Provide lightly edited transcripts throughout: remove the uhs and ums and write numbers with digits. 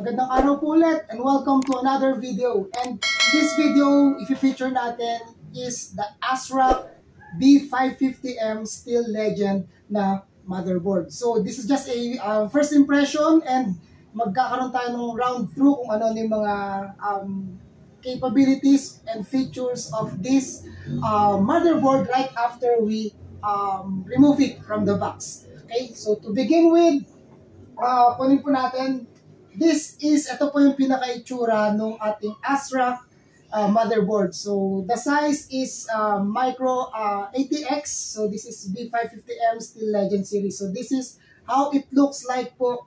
Magandang araw po ulit and welcome to another video. And this video, i-feature natin is the ASRock B550M Steel Legend na motherboard. So this is just a first impression and magkakaroon tayo ng round through kung ano yung mga capabilities and features of this motherboard right after we remove it from the box. Okay, so to begin with, kunin po natin. Ito po yung pinaka-itsura ng ating ASRock motherboard. So, the size is micro ATX. So, this is B550M Steel Legend series. So, this is how it looks like po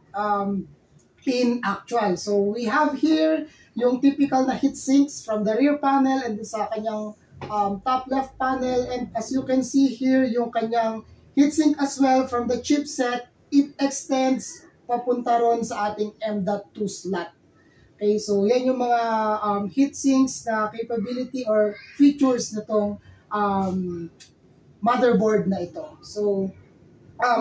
in actual. So, we have here yung typical na heatsinks from the rear panel and sa kanyang top left panel. And as you can see here, yung kanyang heatsink as well from the chipset, it extends papunta ron sa ating M.2 slot. Okay, so yan yung mga heatsinks na capability or features na itong motherboard na ito. So,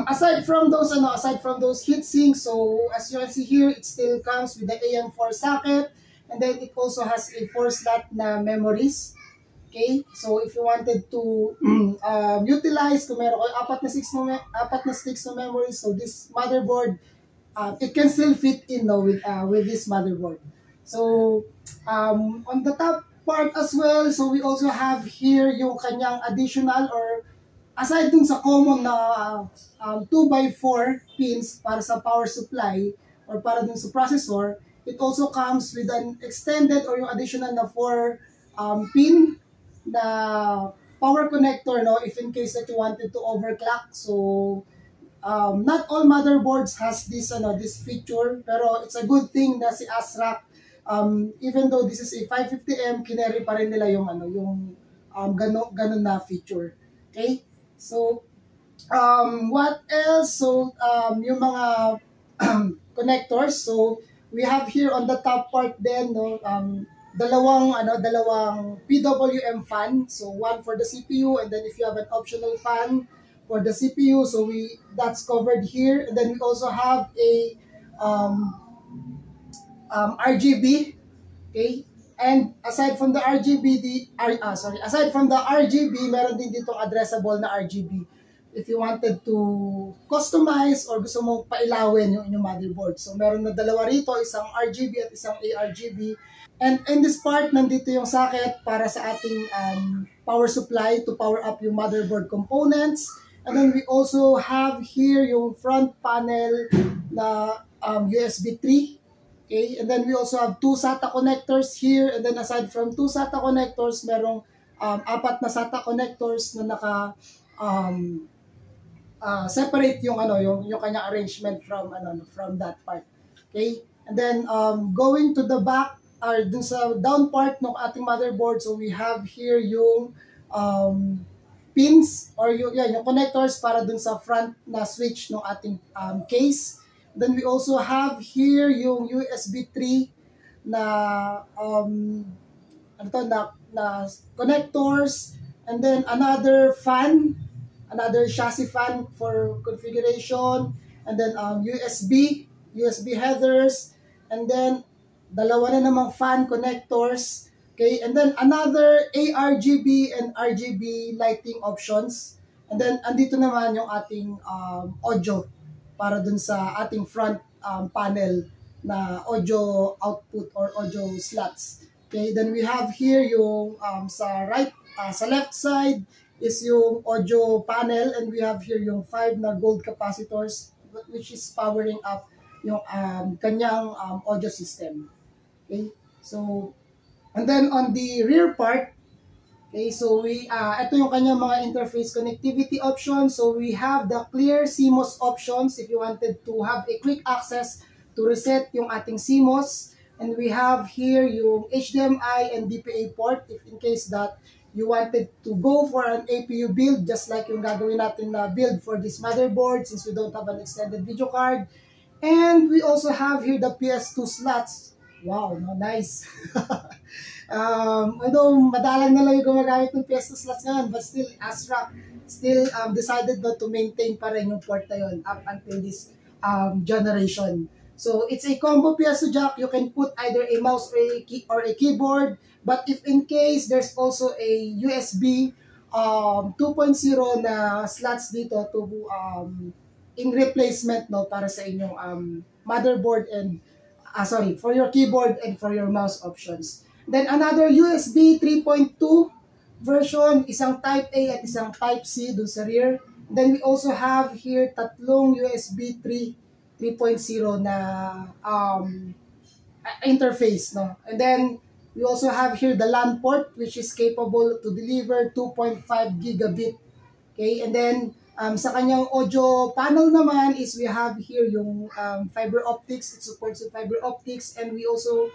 aside from those heatsinks, so as you can see here, it still comes with the AM4 socket, and then it also has a 4-slot na memories. Okay, so if you wanted to utilize, kung meron kayo apat na sticks na memories, so this motherboard, it can still fit in with this motherboard. So, on the top part as well, so we also have here yung kanyang additional or aside dun sa common na 2x4 pins para sa power supply or para dun sa processor, it also comes with an extended or yung additional na 4 pin na power connector, no, if in case that you wanted to overclock. So, not all motherboards has this this feature, pero it's a good thing na si ASRock, even though this is a 550M, kineri pa rin nila yung ganun na feature. Okay, so what else? So yung mga connectors, so we have here on the top part then, no, dalawang PWM fan, so one for the CPU, and then if you have an optional fan for the CPU, so that's covered here. And then we also have a RGB, okay. And aside from the RGB, meron din ditong addressable na RGB. If you wanted to customize or gusto mong pailawin yung inyong motherboard, so meron na dalawa rito, isang RGB at isang ARGB. And in this part, nandito yung socket para sa ating power supply to power up yung motherboard components. And then we also have here yung front panel na USB 3. Okay? And then we also have 2 SATA connectors here. And then aside from 2 SATA connectors, merong 4 na SATA connectors na separate yung kanyang arrangement from that part. Okay? And then going to the back or dun sa down part ng ating motherboard, so we have here yung pins or yung connectors para dun sa front na switch ng ating case. Then we also have here yung USB 3 na connectors, and then another fan, another chassis fan for configuration, and then USB headers, and then dalawa na namang fan connectors. Okay, and then another ARGB and RGB lighting options. And then andito naman yung ating audio para dun sa ating front panel na audio output or audio slots. Okay, then we have here yung sa left side is yung audio panel, and we have here yung 5 na gold capacitors which is powering up yung kanyang audio system. Okay, so and then on the rear part, okay, so ito yung kanyang mga interface connectivity options. So we have the clear CMOS options if you wanted to have a quick access to reset yung ating CMOS. And we have here yung HDMI and DPA port if in case that you wanted to go for an APU build, just like yung gagawin natin na build for this motherboard since we don't have an extended video card. And we also have here the PS2 slots. Wow, no, nice. Although madalang na lang yung gumagamit ng PS2 slots ngayon, but still ASRock still decided not to maintain pa rin yung port na yun up until this generation. So it's a combo PS2 jack. You can put either a mouse or a keyboard. But if in case there's also a USB 2.0 na slots dito to in replacement no para sa inyong motherboard and sorry, for your keyboard and for your mouse options. Then another USB 3.2 version, isang type A at isang type C dun sa rear. Then we also have here tatlong USB 3.0 na interface, no? And then we also have here the LAN port, which is capable to deliver 2.5 gigabit. Okay, and then sa kanyang audio panel naman is we have here yung fiber optics. It supports fiber optics, and we also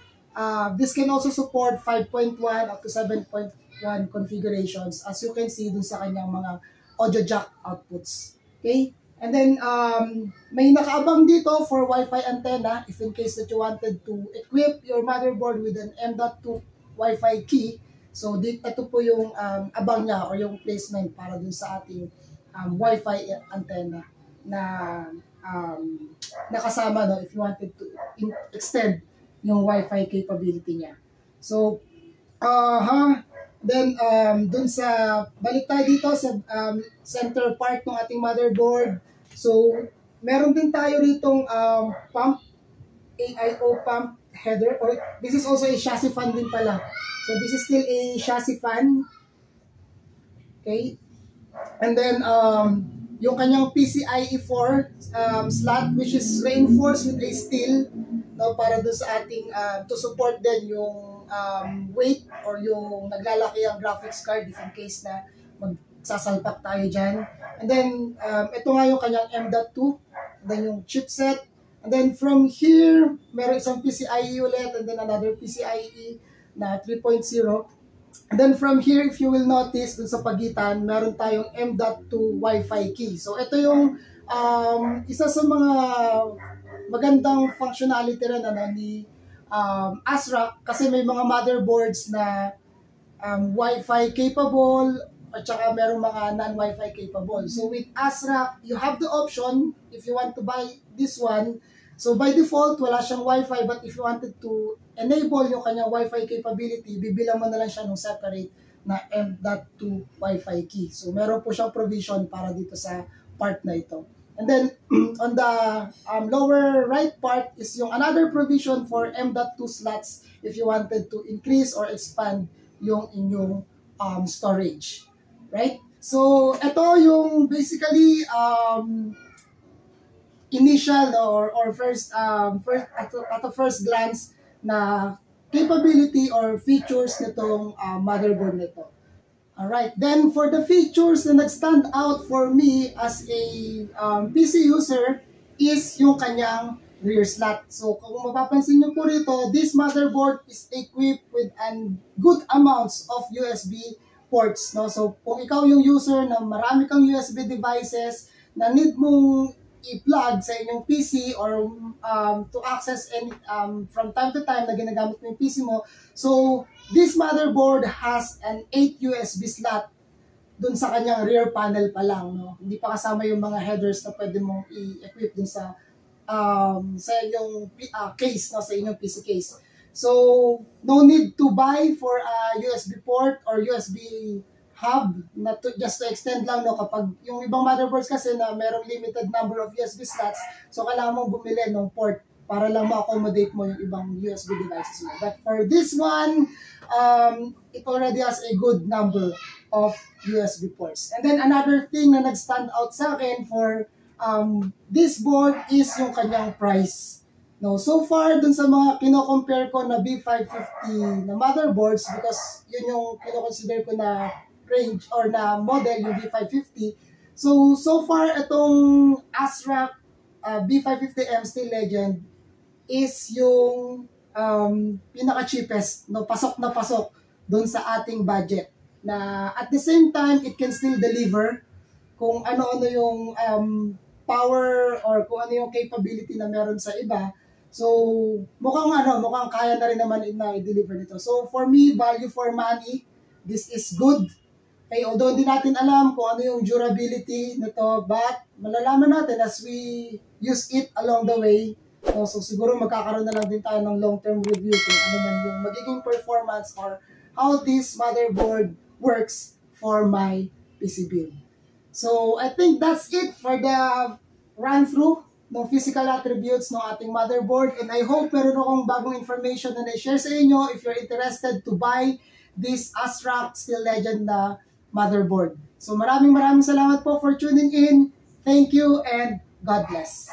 this can also support 5.1 up to 7.1 configurations, as you can see dun sa kanyang mga audio jack outputs. Okay? And then, may nakaabang dito for Wi-Fi antenna if in case that you wanted to equip your motherboard with an M.2 Wi-Fi key. So, ito po yung abang niya or yung placement para dun sa ating Wi-Fi antenna na nakasama no, if you wanted to extend yung Wi-Fi capability niya. So, then, dun sa, balik tayo dito sa center part ng ating motherboard. So, meron din tayo ritong pump, AIO pump header. Or, this is also a chassis fan din pala. So, this is still a chassis fan. Okay. And then, yung kanyang PCIe 4 slot, which is reinforced with a steel. No, para dun sa ating, to support din yung weight or yung naglalaki ang graphics card if in case na magsasalpak tayo dyan. And then, ito nga yung kanyang M.2, then yung chipset. And then from here, meron isang PCIe ulit and then another PCIe na 3.0. And then from here, if you will notice, dun sa pagitan, meron tayong M.2 Wi-Fi key. So ito yung isa sa mga magandang functionality rin ano, ni ASRock, kasi may mga motherboards na Wi-Fi capable at saka merong mga non-Wi-Fi capable. So with ASRock, you have the option if you want to buy this one. So by default, wala siyang Wi-Fi, but if you wanted to enable yung kanyang Wi-Fi capability, bibilang mo na lang siya ng separate na M.2 Wi-Fi key. So meron po siyang provision para dito sa part na ito. And then, on the lower right part is yung another provision for M.2 slots if you wanted to increase or expand yung inyong storage. Right? So, ito yung basically initial or at the first glance na capability or features nitong motherboard nito. Alright, then for the features na nag-stand out for me as a PC user is yung kanyang rear slot. So kung mapapansin nyo po rito, this motherboard is equipped with good amounts of USB ports. No? So kung ikaw yung user na marami kang USB devices na need mong i-plug sa inyong PC or to access any, from time to time na ginagamit mo yung PC mo, so this motherboard has an 8 USB slot dun sa kanyang rear panel pa lang. No? Hindi pa kasama yung mga headers na pwede mong i-equip dun sa inyong case, no? Sa inyong PC case. So, no need to buy for a USB port or USB hub na just to extend lang. No? Kapag yung ibang motherboards kasi na merong limited number of USB slots, so kailangan mong bumili ng port para lang ma-accommodate mo yung ibang USB devices mo. But for this one, it already has a good number of USB ports. And then another thing na nag-stand out sa akin for this board is yung kanyang price. No, so far, dun sa mga kino-compare ko na B550 na motherboards, because yun yung kino-consider ko na range or na model, yung B550. So far, itong ASRock B550M Steel Legend is yung pinaka-cheapest, no, pasok na pasok doon sa ating budget. Na at the same time, it can still deliver kung ano-ano yung power or kung ano yung capability na meron sa iba. So, mukhang kaya na rin naman i-deliver nito. So, for me, value for money, this is good. Okay, although hindi natin alam kung ano yung durability nito, but malalaman natin as we use it along the way. ito. So siguro magkakaroon na lang din tayo ng long-term review kung ano man yung magiging performance or how this motherboard works for my PC build. So I think that's it for the run-through ng physical attributes ng ating motherboard. And I hope meron akong bagong information na na-share sa inyo if you're interested to buy this ASRock Steel Legend na motherboard. So maraming salamat po for tuning in. Thank you and God bless.